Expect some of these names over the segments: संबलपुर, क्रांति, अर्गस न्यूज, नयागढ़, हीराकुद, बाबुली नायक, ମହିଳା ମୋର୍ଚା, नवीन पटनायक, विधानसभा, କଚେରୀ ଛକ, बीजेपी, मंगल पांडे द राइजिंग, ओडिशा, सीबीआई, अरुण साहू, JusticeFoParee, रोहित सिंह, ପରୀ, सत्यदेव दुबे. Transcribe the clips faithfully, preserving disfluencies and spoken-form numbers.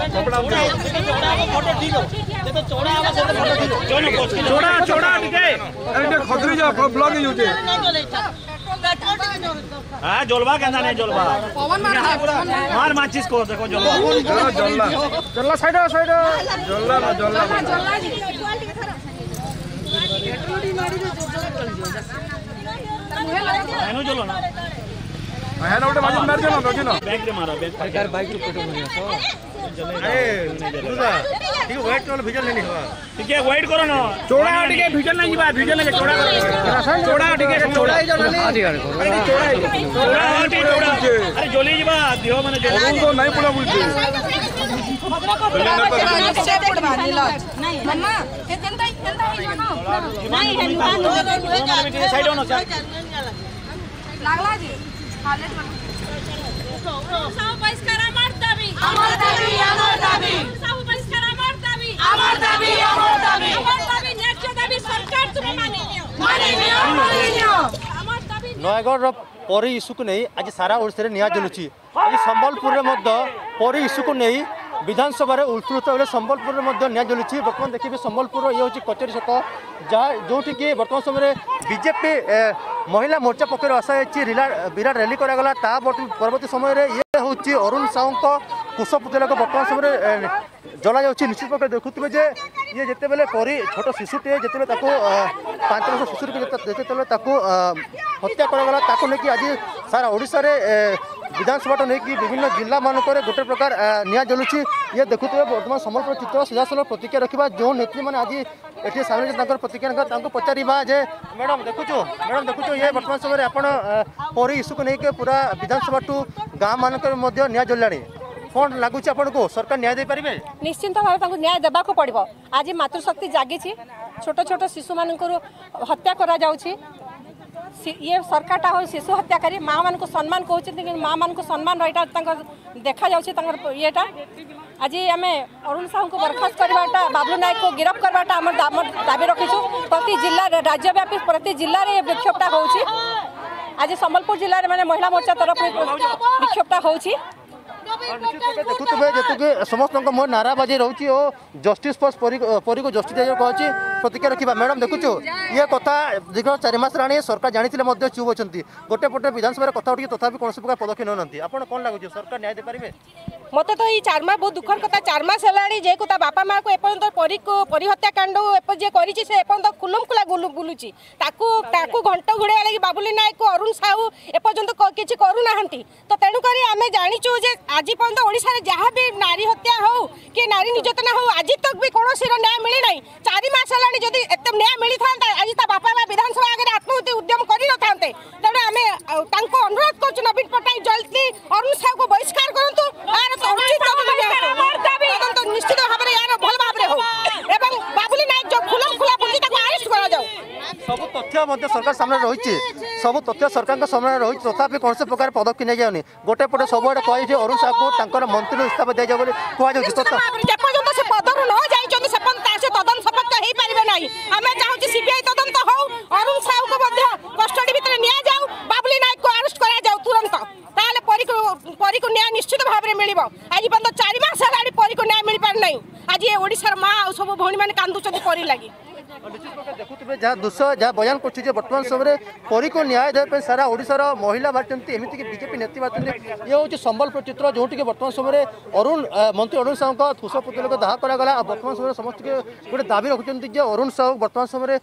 जोलबा कहना नहीं जोलबा मार माचिस को देखो जोलबा जोलला जोलला साइड साइड जोलला ना जोलला जोलला जी एटोडी मारी दो जोलला एनो जोलो ना है ना उठे माचिस मार जोलो जोलो बैक रे मारो बैक सरकार बाइक पे तो मरिया सो ए गुरुदा ठीक वेट करो भिजल नहीं हो ठीक है वेट करो ना चोड़ा ठीक है भिजल नहीं बा भिजल नहीं चोड़ा करो चोड़ा ठीक है चोड़ा ही जाना नहीं अरे चोड़ा अरे जोली जी बा दियो माने जोली तो नहीं पुला बोलती नहीं मम्मा ये जनता जनता ही जानो नहीं है दुकान साइड होनो लागला जी हालत सब पैसा मारता भी अमर दाबी अमर दाबी सब पैसा मारता भी अमर दाबी अमर दाबी अमर दाबी नेक्स्ट दाबी सरकार तुम माने लियो माने लियो माने लियो अमर दाबी नयागढ़ परी इश्यू को नहीं आज सारा ओडिशा निया जलुची आज संबलपुर परी इश्यू को नहीं विधानसभा उल्टुता बेले संबलपुर निया जलुची बर्तमान देखिए संबलपुर ये हूँ कचेरी छक जहाँ जोटि कि बर्तमान समय बीजेपी महिला मोर्चा पक्षर आसाई विराट रैली करागला परवर्त समय ये हूँ अरुण साहू कुश पुतला बर्तमान समय जला जाऊँगी निश्चित प्रकार देखुए जे ये जिते बेले परी छोट शिशुटे जिते पांच वर्ष शिशुटे हत्या करागला लेकिन आज सारा ओडिशा रे विधानसभा लेकिन विभिन्न जिला मानक गोटे प्रकार निया जलुची ये देखुए बर्तमान संबलपुर चित्र सीधासल प्रतिक्रिया रखा जो नेत्री मैंने आज ये सामने प्रतिक्रिया पचारा जे मैडम देखुचु मैडम देखुचु ये बर्तमान समय आप परी इश्यू को लेकिन पूरा विधानसभा टू गाँ मानक निया जल्ला कौन लगुच आपको सरकार न्याय दे पारे निश्चिंत भाव न्याय देवा को पड़ो आज मातृशक्ति जागी छोट छोट शिशु मान हत्या करा जाउछि ये सरकार हो शिशु हत्याकारी माँ मान को सम्मान कहते माँ मान को सम्मान रही देखा जाटा आज आम अरुण साहू को बरखास्त करवाटा बाबलू नायक को गिरफ्त करवाटा आम दाबी रखीचु प्रति जिला राज्यव्यापी प्रति जिले में विक्षोभटा हो आज संबलपुर जिले में महिला मोर्चा तरफ विक्षोभटा हो देखुए जेतु समस्त मोह नाराबाजी रोचे और जस्टिस फॉर परी को जस्टिस कहे प्रतिक्रिया रखा मैडम देखुचु ये कथा दीर्घ चारिमास सरकार जानी चुप अच्छा गोटे पटे विधानसभा कथ उठी तथा कौन प्रकार पदक्षेप ना आप कौन लगुच सरकार न्याय दे पारे मत तो ये चार मास बहुत दुखर कथा चार मास है बापा माँ को एपर्त परी परी हत्याकांड जे कर खुलमखुला बुलूची घंट घोड़ा लगी बाबुली नायक को अरुण साहू एपर्त किसी करूना तो तेणुक आम जाचु आज पर्यटन ओडिशा रे जहाँ भी नारी हत्या हो कि नारी निर्यातना हो आज तक भी कौन न्याय मिली ना चार मास है जदि एत न्याय मिली था आज ता बापा माँ विधानसभा आगे आत्महत्या उद्यम कर नाते तेना आम अनुरोध कर नवीन पटनायक जल्दी अरुण साहू को बहिष्कार करूँ निश्चित भाव में यार भल भाव हो बाबुली नायक जो खुलम खुला आरेस्ट करा जाओ सब तथ्य सरकार सामने रही सब तथ्य सरकार सामने रही तथापि कौन से प्रकार पदक्षेप नहीं जाऊनी गोटे पटे सब आड़े कही अरुण साहू को मंत्री इस्तीफा दी जाए कहुत से पदर न जाती तदन सपक्ष हो पारे ना आम चाहूँ सीबीआई तदंत हो अरुण साहू को कस्टडी भितर नि बाबुली नायक को आरेस्ट करा जाओ तुरंत परी को न्याय निश्चित भाव में मिल आज पर्यटन चार मास है परी को न्याय मिल पार ना आज ये ओडिशा माँ आ सब भौणी मैंने कांदुचंदी परी लगी निश्चित प्रकार देखुए जहाँ दृश्य जहाँ बयान कर बर्तमान समय परी को न्याय देवाई सारा ओडार महिला बाहर एमती कि बीजेपी नेत्री बाहर ये हूँ संबलपुर चित्र जोटी कि बर्तमान समय अरुण मंत्री अरुण साहू ठूस पुतल को दाह कराला और बर्तमान समय समस्त गोटे दाबी रखुच्च जे अरुण साहू बर्तमान समय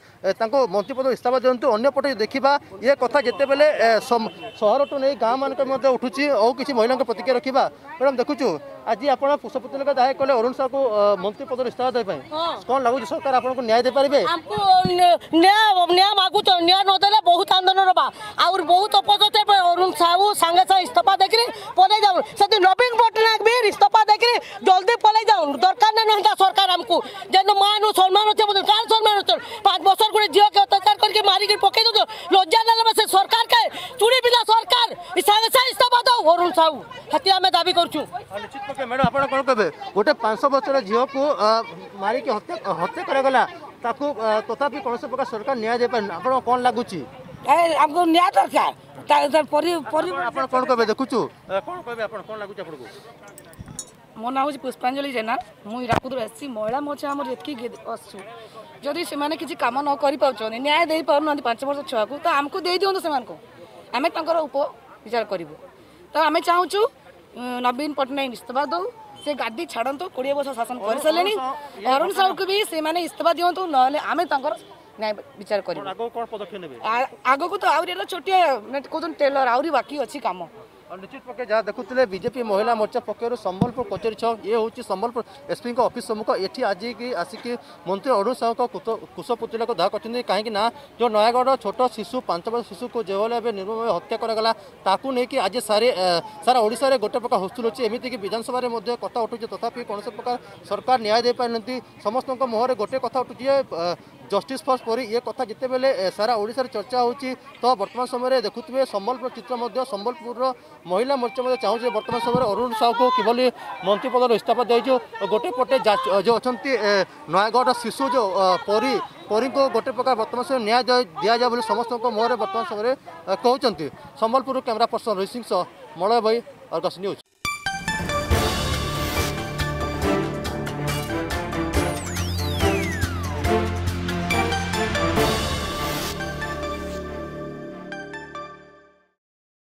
मंत्री पद इस्तीफा दिंतु अंपटे देखा ये कथा जिते बेले सहर टू नहीं गाँ मानक उठूँ और किसी महिला प्रतिक्रिया रखा मैडम देखुचु आज आप पुष्पपुतलिका दाह कले अरुण साहू को मंत्री पदर इस्तीफा देने कौन लगुच सरकार आपको न्याय दे पारे न्याय मागुच न्याय नदेले बहुत आंदोलन रहा आउर बहुत अपदे अरुण साहू सांगे सांगे इस्तीफा देकर पलि जाऊन से नवीन पटनायक भी इस्तीफा देकर जल्दी पलि जाऊन दरकार ना ना सरकार आमको जेन मान सम्मान अच्छे क्या सम्मान अच्छे पाँच बर्ष गोटे झील के अत्याचार करके मारिक पकई दो लज्जा ना से सरकार के चुड़ी पिला सरकार सांगे सांगे इस्तीफा दो अरुण साहू से आम दाबी करूँ मैडम आप कहे गोटे पांच बचर झील को मारिक हत्या हत्या करागला तथापि कौन से प्रकार सरकार न्याय दे पारे आप कौन लगुच आपको न्याय दरकार परी परी आप कौन कहे देखुचु कौन कहे आप कौन लगुच आपको मो ना हूँ पुष्पांजलि जेना मुझ हीराकुद आसी महिला मोर्चा आम जी आसू जदि से किसी कम न कर न्याय दे पार ना पांच वर्ष छुआ को तो आमको दे दिवत से आम तर उप विचार करूँ तो आम चाहूँ नवीन पटनायक इस्तीफा दौ से गादी छाड़ू कोड़े वर्ष शासन कर सारे अरुण साहू को भी से इस्तीफा दिंतु नमें न्याय विचार कर आग को तो आर छोटिया कौन टेलर आहरी बाकी अच्छी कम निश्चित पक्ष जहाँ देखुते बीजेपी महिला मोर्चा पक्षर संबलपुर कचेरी छक ये हूँ संबलपुर एसपी अफिस सम्मुख ये आज की आसिक मंत्री अरुण साहू कुशपुतला को दाह करते कहीं जो नयागढ़ छोट शिशु पांच वर्ष शिशु को जो भाव निर्मम भाव हत्या कराला ताकू नहीं आज सारे सारा ओडिशा रे गोटे प्रकार हुस्तुल होची एमितिकि विधानसभा रे मध्ये कथा उठुचे तथापि कौन प्रकार सरकार न्याय दे पारनती समस्त मुहर गोटे कथा उठुचे जस्टिस फर्स्ट पर ये कथा जिते बेले सारा ओडिशा रे चर्चा होची तो वर्तमान समय देखुथिबे संबलपुर चित्र संबलपुर महिला मोर्चा चाहूँगी वर्तमान समय अरुण साहू को किभली मंत्री पदर इस्तीफा देजु गोटे पटे जो अच्छा नयागढ़ शिशु जो परी परी को गोटे प्रकार वर्तमान समय न्याय दि जाए समस्त मुहर वर्तमान समय कहते संबलपुर कैमरा पर्सन रोहित सिंह सह मलय भाई अर्गस न्यूज।